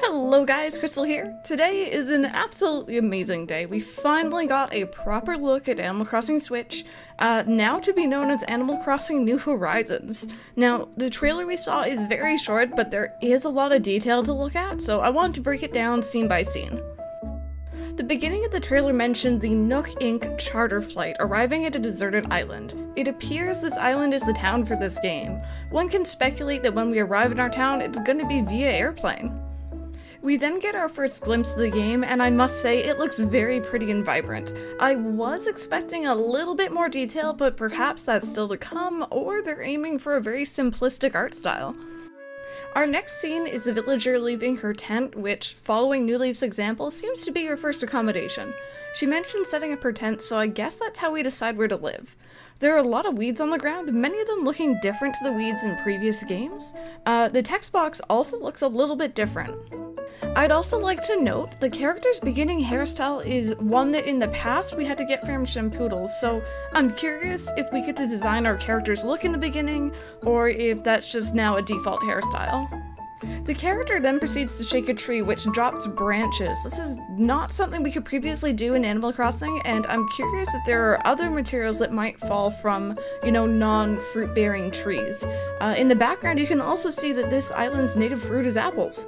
Hello guys, Crystal here. Today is an absolutely amazing day. We finally got a proper look at Animal Crossing Switch, now to be known as Animal Crossing New Horizons. Now, the trailer we saw is very short, but there is a lot of detail to look at, so I want to break it down scene by scene. The beginning of the trailer mentioned the Nook Inc. charter flight arriving at a deserted island. It appears this island is the town for this game. One can speculate that when we arrive in our town, it's going to be via airplane. We then get our first glimpse of the game, and I must say it looks very pretty and vibrant. I was expecting a little bit more detail, but perhaps that's still to come, or they're aiming for a very simplistic art style. Our next scene is the villager leaving her tent, which, following New Leaf's example, seems to be her first accommodation. She mentioned setting up her tent, so I guess that's how we decide where to live. There are a lot of weeds on the ground, many of them looking different to the weeds in previous games. The text box also looks a little bit different. I'd also like to note the character's beginning hairstyle is one that in the past we had to get from Shampoodles, so I'm curious if we get to design our character's look in the beginning, or if that's just now a default hairstyle. The character then proceeds to shake a tree, which drops branches. This is not something we could previously do in Animal Crossing, and I'm curious if there are other materials that might fall from, you know, non-fruit-bearing trees. In the background, you can also see that this island's native fruit is apples.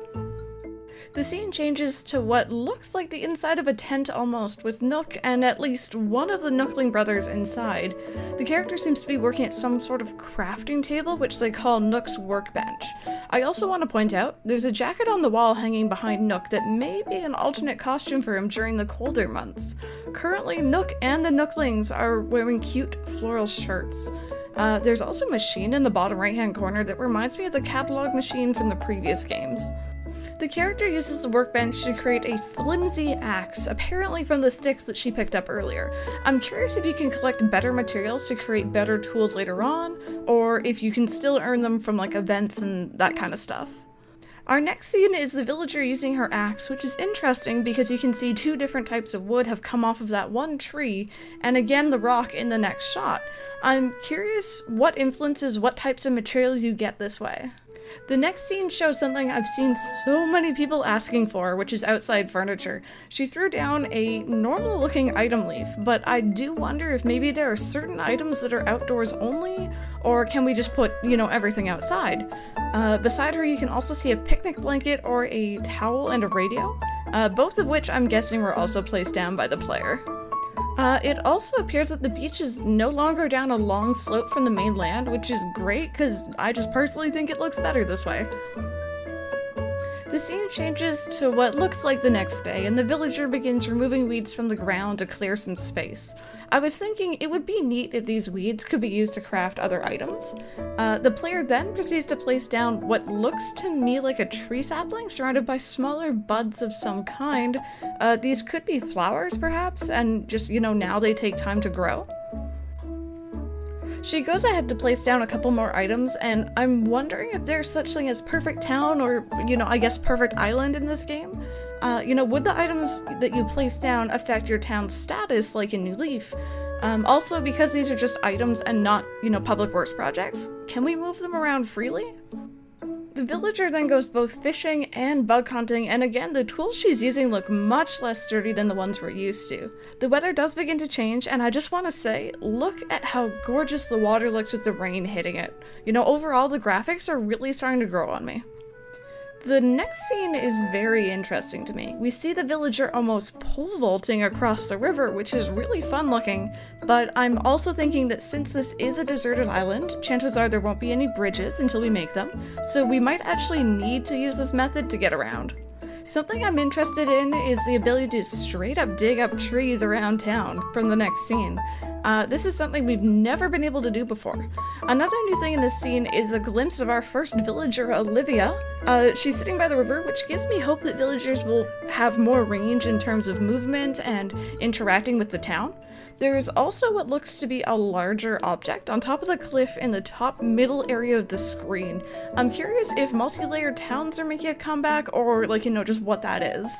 The scene changes to what looks like the inside of a tent almost, with Nook and at least one of the Nookling brothers inside. The character seems to be working at some sort of crafting table, which they call Nook's workbench. I also want to point out, there's a jacket on the wall hanging behind Nook that may be an alternate costume for him during the colder months. Currently, Nook and the Nooklings are wearing cute floral shirts. There's also a machine in the bottom right-hand corner that reminds me of the catalog machine from the previous games. The character uses the workbench to create a flimsy axe, apparently from the sticks that she picked up earlier. I'm curious if you can collect better materials to create better tools later on, or if you can still earn them from like events and that kind of stuff. Our next scene is the villager using her axe, which is interesting because you can see two different types of wood have come off of that one tree, and again the rock in the next shot. I'm curious what influences what types of materials you get this way. The next scene shows something I've seen so many people asking for, which is outside furniture. She threw down a normal-looking item leaf, but I do wonder if maybe there are certain items that are outdoors only, or can we just put, you know, everything outside? Beside her, you can also see a picnic blanket or a towel and a radio, both of which I'm guessing were also placed down by the player. It also appears that the beach is no longer down a long slope from the mainland, which is great because I just personally think it looks better this way. The scene changes to what looks like the next day, and the villager begins removing weeds from the ground to clear some space. I was thinking it would be neat if these weeds could be used to craft other items. The player then proceeds to place down what looks to me like a tree sapling surrounded by smaller buds of some kind. These could be flowers, perhaps, and just, you know, now they take time to grow. She goes ahead to place down a couple more items, and I'm wondering if there's such thing as perfect town or, you know, I guess perfect island in this game. You know, would the items that you place down affect your town's status like in New Leaf? Also, because these are just items and not, you know, public works projects, can we move them around freely? The villager then goes both fishing and bug hunting, and again, the tools she's using look much less sturdy than the ones we're used to. The weather does begin to change, and I just want to say, look at how gorgeous the water looks with the rain hitting it. You know, overall, the graphics are really starting to grow on me. The next scene is very interesting to me. We see the villager almost pole vaulting across the river, which is really fun looking, but I'm also thinking that since this is a deserted island, chances are there won't be any bridges until we make them, so we might actually need to use this method to get around. Something I'm interested in is the ability to straight up dig up trees around town from the next scene. This is something we've never been able to do before. Another new thing in this scene is a glimpse of our first villager, Olivia. She's sitting by the river, which gives me hope that villagers will have more range in terms of movement and interacting with the town. There is also what looks to be a larger object on top of the cliff in the top middle area of the screen. I'm curious if multi-layered towns are making a comeback or, like, you know, just what that is.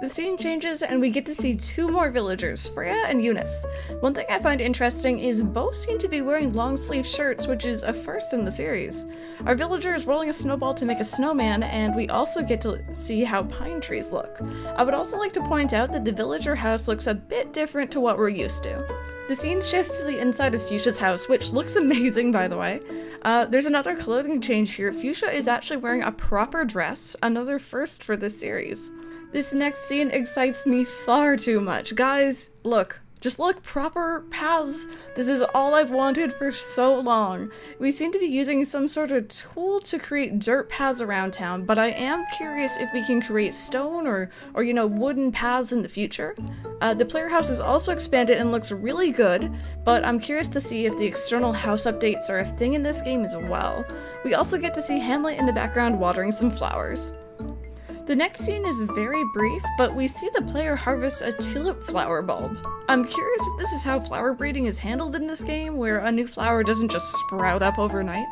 The scene changes and we get to see two more villagers, Freya and Eunice. One thing I find interesting is both seem to be wearing long sleeve shirts, which is a first in the series. Our villager is rolling a snowball to make a snowman, and we also get to see how pine trees look. I would also like to point out that the villager house looks a bit different to what we're used to. The scene shifts to the inside of Fuchsia's house, which looks amazing, by the way. There's another clothing change here. Fuchsia is actually wearing a proper dress, another first for this series. This next scene excites me far too much. Guys, look. Just look, proper paths. This is all I've wanted for so long. We seem to be using some sort of tool to create dirt paths around town, but I am curious if we can create stone or you know, wooden paths in the future. The player house is also expanded and looks really good, but I'm curious to see if the external house updates are a thing in this game as well. We also get to see Hamlet in the background watering some flowers. The next scene is very brief, but we see the player harvest a tulip flower bulb. I'm curious if this is how flower breeding is handled in this game, where a new flower doesn't just sprout up overnight.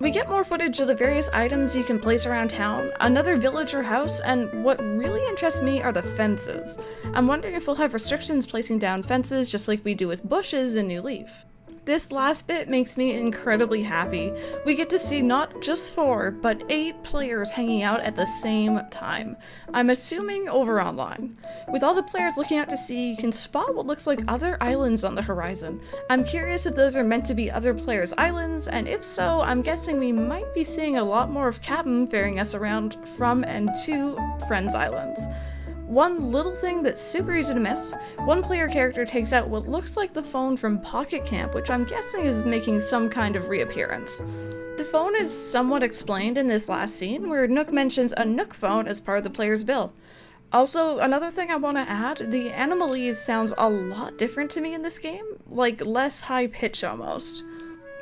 We get more footage of the various items you can place around town, another villager house, and what really interests me are the fences. I'm wondering if we'll have restrictions placing down fences just like we do with bushes in New Leaf. This last bit makes me incredibly happy. We get to see not just 4, but 8 players hanging out at the same time. I'm assuming over online. With all the players looking out to sea, you can spot what looks like other islands on the horizon. I'm curious if those are meant to be other players' islands, and if so, I'm guessing we might be seeing a lot more of Cap'n ferrying us around from and to Friends Islands. One little thing that's super easy to miss, one player character takes out what looks like the phone from Pocket Camp, which I'm guessing is making some kind of reappearance. The phone is somewhat explained in this last scene, where Nook mentions a Nook phone as part of the player's bill. Also, another thing I want to add, the animalese sounds a lot different to me in this game, like less high-pitch almost.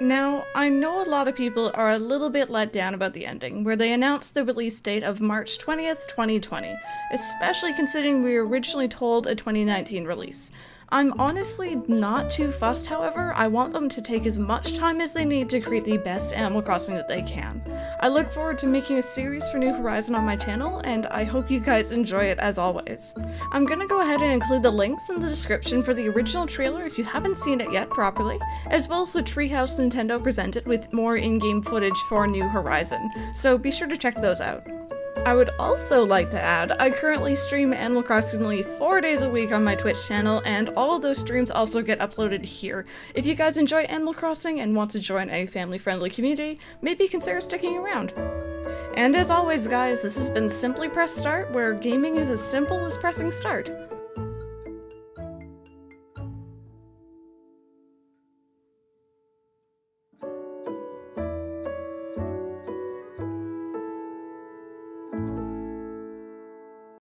Now, I know a lot of people are a little bit let down about the ending, where they announced the release date of March 20th, 2020, especially considering we were originally told a 2019 release. I'm honestly not too fussed, however. I want them to take as much time as they need to create the best Animal Crossing that they can. I look forward to making a series for New Horizon on my channel, and I hope you guys enjoy it as always. I'm gonna go ahead and include the links in the description for the original trailer if you haven't seen it yet properly, as well as the Treehouse Nintendo presented with more in-game footage for New Horizon, so be sure to check those out. I would also like to add, I currently stream Animal Crossing Leaf 4 days a week on my Twitch channel, and all of those streams also get uploaded here. If you guys enjoy Animal Crossing and want to join a family-friendly community, maybe consider sticking around. And as always guys, this has been Simply Press Start, where gaming is as simple as pressing start.